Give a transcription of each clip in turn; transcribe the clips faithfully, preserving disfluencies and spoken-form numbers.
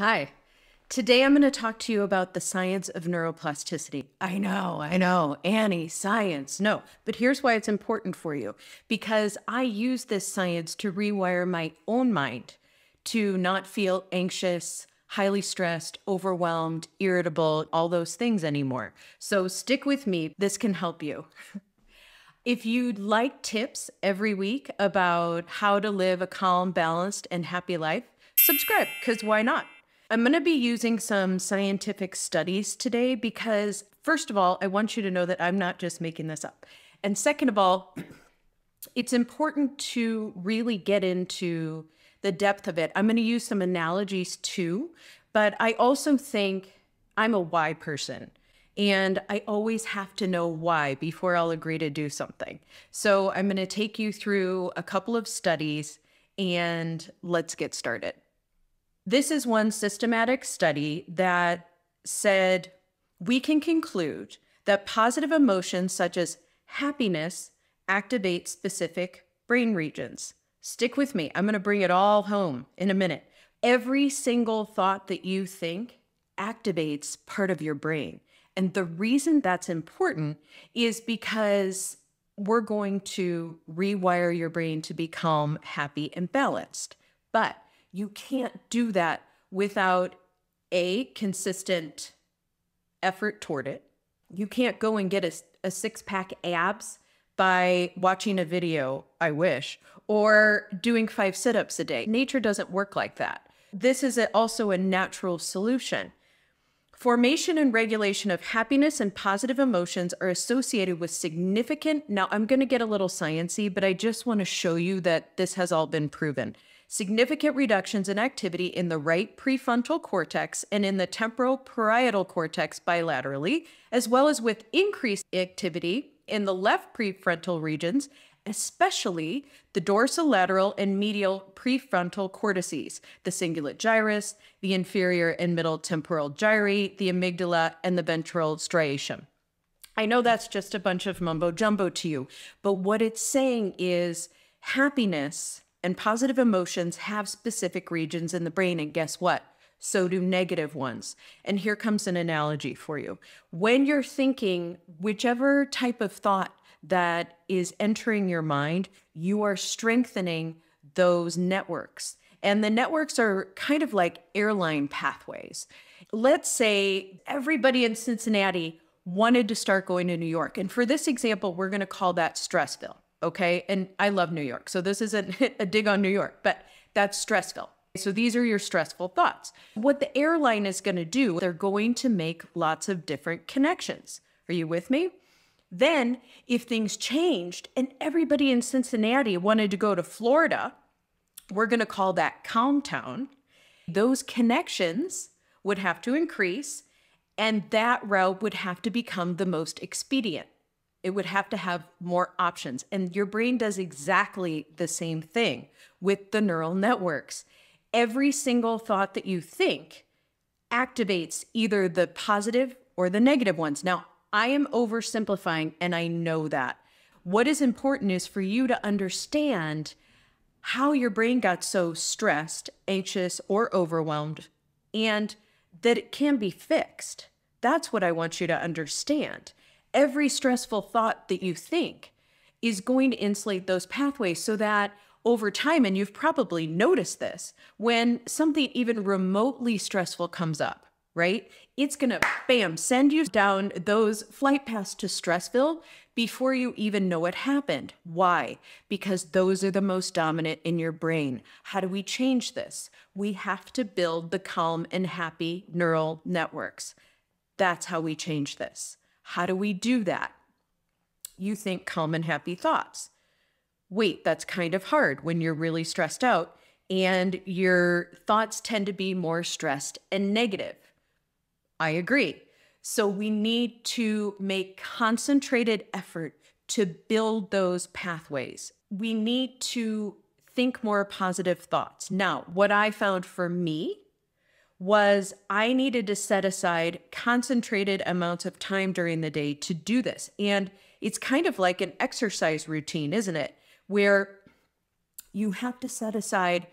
Hi. Today I'm going to talk to you about the science of neuroplasticity. I know, I know, Annie, science, no. But here's why it's important for you. Because I use this science to rewire my own mind to not feel anxious, highly stressed, overwhelmed, irritable, all those things anymore. So stick with me. This can help you. If you'd like tips every week about how to live a calm, balanced, and happy life, subscribe, because why not? I'm going to be using some scientific studies today because, first of all, I want you to know that I'm not just making this up. And second of all, it's important to really get into the depth of it. I'm going to use some analogies too, but I also think I'm a why person. And I always have to know why before I'll agree to do something. So I'm going to take you through a couple of studies and let's get started. This is one systematic study that said, we can conclude that positive emotions such as happiness activate specific brain regions. Stick with me. I'm going to bring it all home in a minute. Every single thought that you think activates part of your brain. And the reason that's important is because we're going to rewire your brain to be calm, happy, and balanced. But you can't do that without a consistent effort toward it. You can't go and get a, a six-pack abs by watching a video, I wish, or doing five sit-ups a day. Nature doesn't work like that. This is also a natural solution. Formation and regulation of happiness and positive emotions are associated with significant, now I'm going to get a little sciencey, but I just want to show you that this has all been proven. Significant reductions in activity in the right prefrontal cortex and in the temporal parietal cortex bilaterally, as well as with increased activity in the left prefrontal regions, especially the dorsolateral and medial prefrontal cortices, the cingulate gyrus, the inferior and middle temporal gyri, the amygdala, and the ventral striatum. I know that's just a bunch of mumbo jumbo to you, but what it's saying is happiness and positive emotions have specific regions in the brain, and guess what? So do negative ones. And here comes an analogy for you. When you're thinking whichever type of thought that is entering your mind, you are strengthening those networks. And the networks are kind of like airline pathways. Let's say everybody in Cincinnati wanted to start going to New York. And for this example, we're going to call that Stressville. Okay. And I love New York. So this isn't a dig on New York, but that's Stressville. So these are your stressful thoughts. What the airline is going to do, they're going to make lots of different connections. Are you with me? Then if things changed and everybody in Cincinnati wanted to go to Florida, we're going to call that Calm Town. Those connections would have to increase and that route would have to become the most expedient. It would have to have more options. And your brain does exactly the same thing with the neural networks. Every single thought that you think activates either the positive or the negative ones. Now, I am oversimplifying, and I know that. What is important is for you to understand how your brain got so stressed, anxious, or overwhelmed, and that it can be fixed. That's what I want you to understand. Every stressful thought that you think is going to insulate those pathways so that over time, and you've probably noticed this, when something even remotely stressful comes up, right? It's going to, bam, send you down those flight paths to Stressville before you even know it happened. Why? Because those are the most dominant in your brain. How do we change this? We have to build the calm and happy neural networks. That's how we change this. How do we do that? You think calm and happy thoughts. Wait, that's kind of hard when you're really stressed out and your thoughts tend to be more stressed and negative. I agree. So we need to make concentrated effort to build those pathways. We need to think more positive thoughts. Now, what I found for me was I needed to set aside concentrated amounts of time during the day to do this. And it's kind of like an exercise routine, isn't it? Where you have to set aside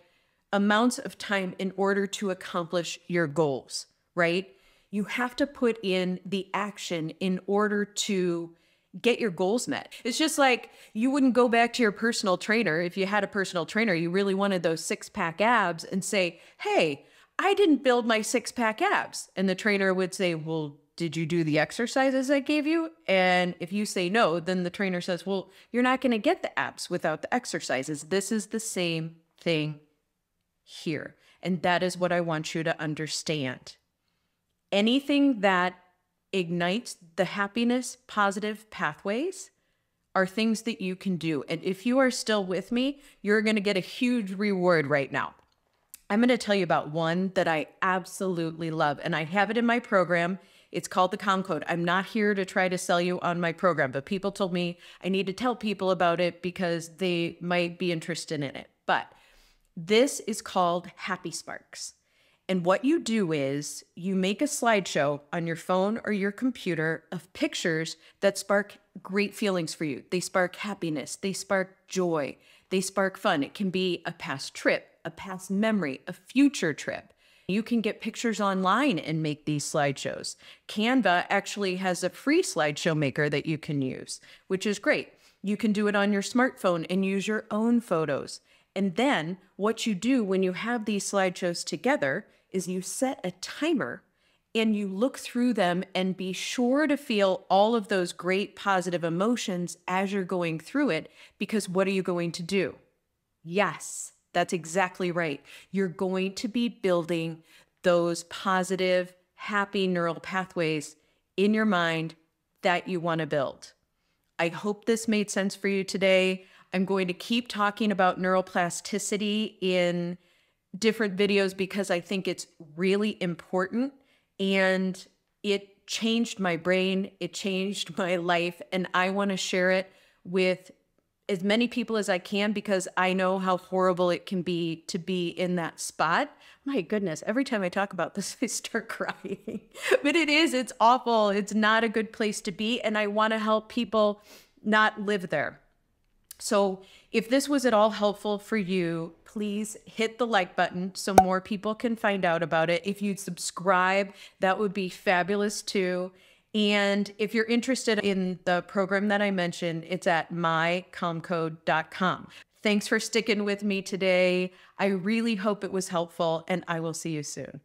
amounts of time in order to accomplish your goals, right? You have to put in the action in order to get your goals met. It's just like you wouldn't go back to your personal trainer. If you had a personal trainer, you really wanted those six pack abs and say, hey, I didn't build my six pack abs. And the trainer would say, well, did you do the exercises I gave you? And if you say no, then the trainer says, well, you're not going to get the abs without the exercises. This is the same thing here. And that is what I want you to understand. Anything that ignites the happiness, positive pathways are things that you can do. And if you are still with me, you're going to get a huge reward right now. I'm going to tell you about one that I absolutely love, and I have it in my program. It's called The Calm Code. I'm not here to try to sell you on my program, but people told me I need to tell people about it because they might be interested in it. But this is called Happy Sparks. And what you do is you make a slideshow on your phone or your computer of pictures that spark great feelings for you. They spark happiness. They spark joy. They spark fun. It can be a past trip, a past memory, a future trip. You can get pictures online and make these slideshows. Canva actually has a free slideshow maker that you can use, which is great. You can do it on your smartphone and use your own photos. And then what you do when you have these slideshows together is you set a timer and you look through them and be sure to feel all of those great positive emotions as you're going through it, because what are you going to do? Yes, that's exactly right. You're going to be building those positive, happy neural pathways in your mind that you want to build. I hope this made sense for you today. I'm going to keep talking about neuroplasticity in different videos because I think it's really important, and it changed my brain, it changed my life, and I want to share it with as many people as I can because I know how horrible it can be to be in that spot. My goodness, every time I talk about this, I start crying. But it is, it's awful. It's not a good place to be, and I want to help people not live there. So if this was at all helpful for you, please hit the like button so more people can find out about it. If you'd subscribe, that would be fabulous too. And if you're interested in the program that I mentioned, it's at my com code dot com. Thanks for sticking with me today. I really hope it was helpful, and I will see you soon.